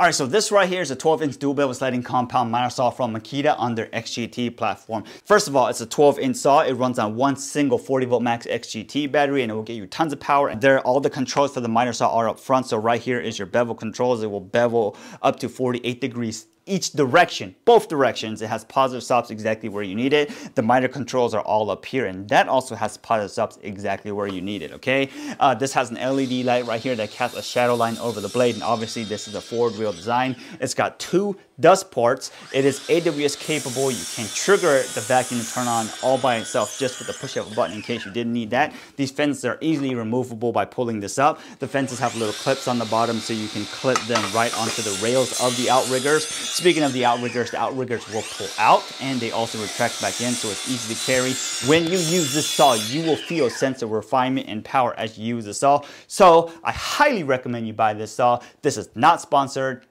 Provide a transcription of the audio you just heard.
All right, so this right here is a 12-inch dual bevel sliding compound miter saw from Makita on their XGT platform. First of all, it's a 12-inch saw. It runs on one single 40-volt max XGT battery, and it will get you tons of power. And there, all the controls for the miter saw are up front. So right here is your bevel controls. It will bevel up to 48 degrees each direction, both directions. It has positive stops exactly where you need it. The miter controls are all up here, and that also has positive stops exactly where you need it, okay? This has an LED light right here that casts a shadow line over the blade, and obviously this is a forward wheel design. It's got two dust ports. It is AWS capable. You can trigger the vacuum to turn on all by itself just with the push of a button in case you didn't need that. These fences are easily removable by pulling this up. The fences have little clips on the bottom so you can clip them right onto the rails of the outriggers. Speaking of the outriggers will pull out and they also retract back in, so it's easy to carry. When you use this saw, you will feel a sense of refinement and power as you use the saw. So I highly recommend you buy this saw. This is not sponsored.